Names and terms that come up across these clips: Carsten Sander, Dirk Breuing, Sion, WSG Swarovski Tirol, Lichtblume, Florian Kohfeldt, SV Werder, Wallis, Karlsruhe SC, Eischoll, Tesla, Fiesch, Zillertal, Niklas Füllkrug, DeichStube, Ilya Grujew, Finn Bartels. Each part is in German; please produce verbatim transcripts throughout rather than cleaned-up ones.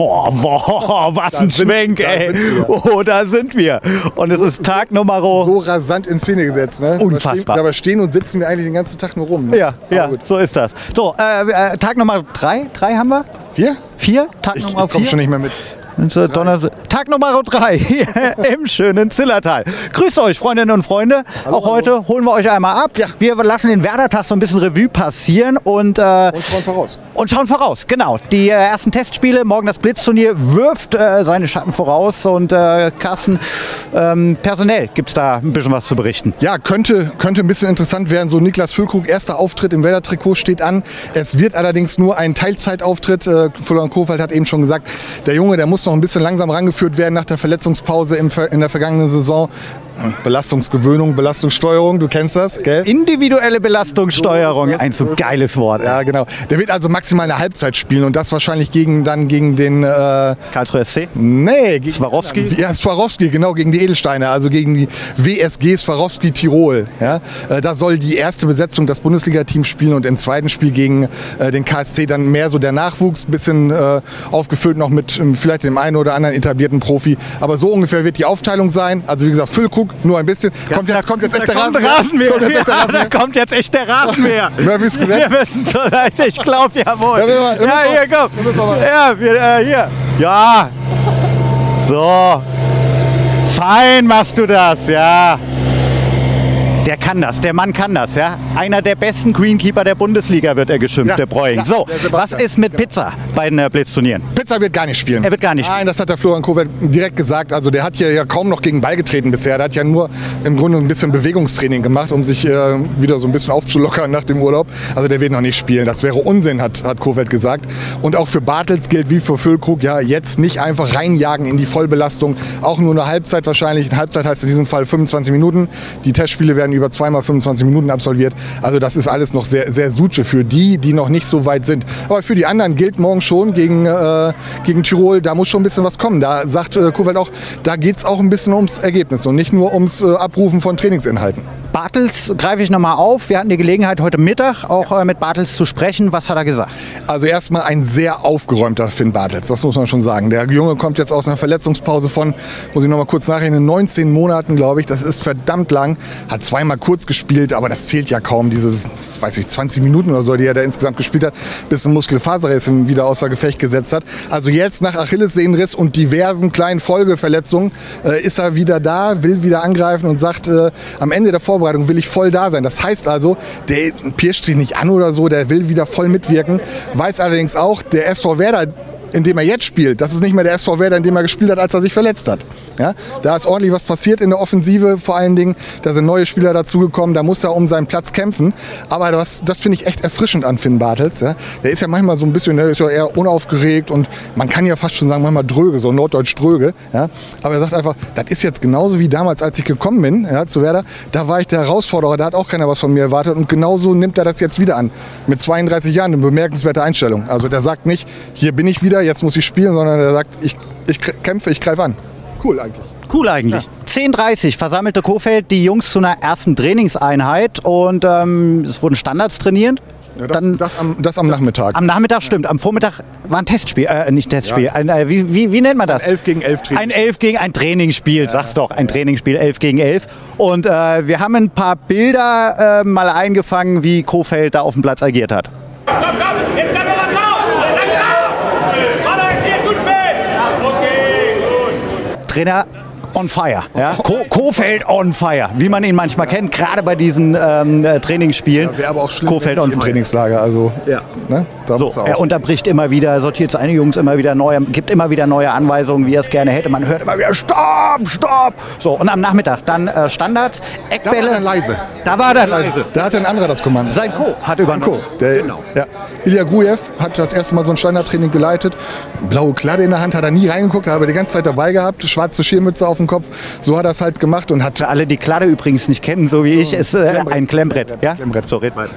boah, boah, was da ein sind, Schwenk, ey. Oh, da sind wir. Und es ist Tag Nummer... So rasant in Szene gesetzt, ne? Unfassbar. Dabei stehen und sitzen wir eigentlich den ganzen Tag nur rum. Ne? Ja, ja, gut. So ist das. So, äh, Tag Nummer drei, drei haben wir? Vier? Vier? Tag ich, Nummer ich komm vier? schon nicht mehr mit. Tag Nummer drei im schönen Zillertal. Grüßt euch, Freundinnen und Freunde. Hallo, auch hallo. Heute holen wir euch einmal ab. Ja. Wir lassen den Werder-Tag so ein bisschen Revue passieren. Und, äh, und schauen voraus. Und schauen voraus, genau. Die äh, ersten Testspiele, morgen das Blitzturnier, wirft äh, seine Schatten voraus. Und äh, Carsten, ähm, personell gibt es da ein bisschen was zu berichten. Ja, könnte, könnte ein bisschen interessant werden. So Niklas Füllkrug, erster Auftritt im Werder-Trikot steht an. Es wird allerdings nur ein Teilzeitauftritt. Äh, Florian Kohfeldt hat eben schon gesagt, der Junge, der muss noch ein bisschen langsam rangeführt werden nach der Verletzungspause im, in der vergangenen Saison. Belastungsgewöhnung, Belastungssteuerung, du kennst das, gell? Individuelle Belastungssteuerung, ein so geiles Wort. Ja, genau. Der wird also maximal eine Halbzeit spielen und das wahrscheinlich gegen, dann gegen den... Äh, Karlsruhe S C? Nee. Gegen Swarovski? Dann, ja, Swarovski, genau, gegen die Edelsteine, also gegen die W S G Swarovski Tirol. Ja? Äh, da soll die erste Besetzung das Bundesliga-Team spielen und im zweiten Spiel gegen äh, den K S C dann mehr so der Nachwuchs, ein bisschen äh, aufgefüllt noch mit vielleicht dem einen oder anderen etablierten Profi. Aber so ungefähr wird die Aufteilung sein. Also wie gesagt, Füllkrug nur ein bisschen. Kommt jetzt, kommt jetzt echt der Rasenmäher. Da kommt jetzt echt der Rasenmäher. Wir müssen so leicht, ich glaube, jawohl. Ja, wir, ja hier, komm. Ja, wir, äh, hier. Ja. So. Fein machst du das, ja. Der kann das, der Mann kann das, ja. Einer der besten Greenkeeper der Bundesliga wird er geschimpft, ja, der Breuing. Ja, so, der was ist mit Pizza bei den äh, Blitzturnieren? Pizza wird gar nicht spielen. Er wird gar nicht Nein, spielen. das hat der Florian Kohfeldt direkt gesagt. Also der hat hier ja kaum noch gegen Ball getreten bisher. Der hat ja nur im Grunde ein bisschen Bewegungstraining gemacht, um sich äh, wieder so ein bisschen aufzulockern nach dem Urlaub. Also der wird noch nicht spielen. Das wäre Unsinn, hat, hat Kohfeldt gesagt. Und auch für Bartels gilt wie für Füllkrug, ja, jetzt nicht einfach reinjagen in die Vollbelastung. Auch nur eine Halbzeit wahrscheinlich. Eine Halbzeit heißt in diesem Fall fünfundzwanzig Minuten. Die Testspiele werden über zweimal fünfundzwanzig Minuten absolviert. Also das ist alles noch sehr, sehr Suche für die, die noch nicht so weit sind. Aber für die anderen gilt morgen schon gegen, äh, gegen Tirol, da muss schon ein bisschen was kommen. Da sagt äh, Kohfeldt auch, da geht es auch ein bisschen ums Ergebnis und nicht nur ums äh, Abrufen von Trainingsinhalten. Bartels greife ich nochmal auf. Wir hatten die Gelegenheit, heute Mittag auch äh, mit Bartels zu sprechen. Was hat er gesagt? Also erstmal ein sehr aufgeräumter Finn Bartels, das muss man schon sagen. Der Junge kommt jetzt aus einer Verletzungspause von, muss ich nochmal kurz nachrechnen, neunzehn Monaten, glaube ich. Das ist verdammt lang. Hat zwei Mal kurz gespielt, aber das zählt ja kaum, diese, weiß ich, zwanzig Minuten oder so, die er da insgesamt gespielt hat, bis ein Muskelfaserriss wieder außer Gefecht gesetzt hat. Also jetzt nach Achillessehnenriss und diversen kleinen Folgeverletzungen äh, ist er wieder da, will wieder angreifen und sagt, äh, am Ende der Vorbereitung will ich voll da sein. Das heißt also, der pirscht sich nicht an oder so, der will wieder voll mitwirken, weiß allerdings auch, der S V Werder, in dem er jetzt spielt, das ist nicht mehr der S V Werder, in dem er gespielt hat, als er sich verletzt hat. Ja, da ist ordentlich was passiert in der Offensive, vor allen Dingen, da sind neue Spieler dazugekommen, da muss er um seinen Platz kämpfen. Aber das, das finde ich echt erfrischend an Finn Bartels. Ja. Der ist ja manchmal so ein bisschen, der ist ja eher unaufgeregt und man kann ja fast schon sagen, manchmal dröge, so norddeutsch dröge. Ja. Aber er sagt einfach, das ist jetzt genauso wie damals, als ich gekommen bin, ja, zu Werder, da war ich der Herausforderer, da hat auch keiner was von mir erwartet und genauso nimmt er das jetzt wieder an. Mit zweiunddreißig Jahren, eine bemerkenswerte Einstellung. Also der sagt nicht, hier bin ich wieder, jetzt muss ich spielen, sondern er sagt, ich, ich kämpfe, ich greife an. Cool eigentlich. Cool eigentlich. Ja. zehn Uhr dreißig versammelte Kohfeldt die Jungs zu einer ersten Trainingseinheit und ähm, es wurden Standards trainiert. Ja, das, Dann, das, am, das am Nachmittag. Am Nachmittag, stimmt. Am Vormittag war ein Testspiel, äh, nicht Testspiel, ja. ein, äh, wie, wie, wie nennt man das? Ein elf gegen elf Training. Ein elf gegen ein Trainingsspiel, ja. Sag's doch, ein Trainingsspiel, elf gegen elf. Und äh, wir haben ein paar Bilder äh, mal eingefangen, wie Kohfeldt da auf dem Platz agiert hat. Komm, komm, jetzt kann man was. Trainer on fire, ja? Ko Kohfeldt on fire, wie man ihn manchmal ja. kennt, gerade bei diesen ähm, Trainingsspielen. Ja, wäre aber auch schlimm, Kohfeldt on fire. Trainingslager, also, ja. ne? da so, er, er unterbricht immer wieder, sortiert seine Jungs immer wieder neu, gibt immer wieder neue Anweisungen, wie er es gerne hätte. Man hört immer wieder, stopp, stopp. So, und am Nachmittag dann äh, Standards, Eckbälle. Da war dann leise. Da war dann leise. Da hatte ein anderer das Kommando. Sein Co. hat übernommen. Co. Der, genau. ja. Ilya Grujew hat das erste Mal so ein Standardtraining geleitet. Blaue Kladde in der Hand, hat er nie reingeguckt, hat er die ganze Zeit dabei gehabt, schwarze Schirmmütze auf den Kopf. So hat er es halt gemacht und hat... Für alle, die Kladde übrigens nicht kennen, so wie so, ich, ist äh, ein Klemmbrett. Ja? Klemmbrett. So, red mal.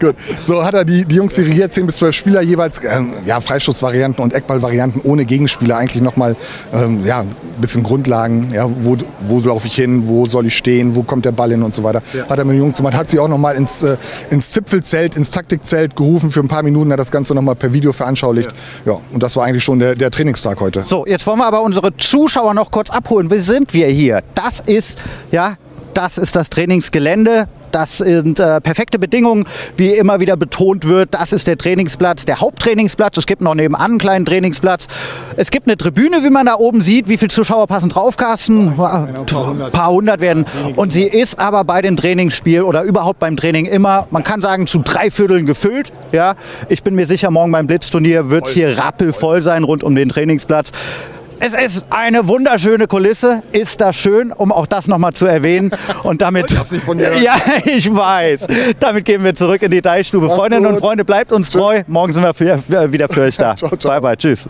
Gut. So hat er die, die Jungs dirigiert, zehn bis zwölf Spieler jeweils, ähm, ja, Freistoßvarianten und Eckballvarianten ohne Gegenspieler, eigentlich nochmal ähm, ja, ein bisschen Grundlagen, ja, wo, wo laufe ich hin, wo soll ich stehen, wo kommt der Ball hin und so weiter. Ja. Hat er mit den Jungs gemacht, hat sie auch nochmal ins, äh, ins Zipfelzelt, ins Taktikzelt gerufen für ein paar Minuten, hat das Ganze nochmal per Video veranschaulicht. Ja. Ja, und das war eigentlich schon der, der Trainingstag heute. So, jetzt wollen wir aber unsere Zuschauer noch kurz abholen. Wie sind wir hier? Das ist, ja, das ist das Trainingsgelände. Das sind äh, perfekte Bedingungen, wie immer wieder betont wird. Das ist der Trainingsplatz, der Haupttrainingsplatz. Es gibt noch nebenan einen kleinen Trainingsplatz. Es gibt eine Tribüne, wie man da oben sieht. Wie viele Zuschauer passen drauf, Carsten? Ja, ein paar hundert, paar hundert werden. Und sie ist aber bei den Trainingsspielen oder überhaupt beim Training immer, man kann sagen, zu drei Vierteln gefüllt. Ja, ich bin mir sicher, morgen beim Blitzturnier wird es hier rappelvoll sein rund um den Trainingsplatz. Es ist eine wunderschöne Kulisse, ist das schön, um auch das nochmal zu erwähnen. Und damit, das nicht von dir. Ja, ich weiß, damit gehen wir zurück in die Deichstube. Freundinnen und Freunde, bleibt uns treu. Morgen sind wir wieder für euch da. Ciao, ciao. Bye, bye, tschüss.